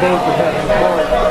both of them.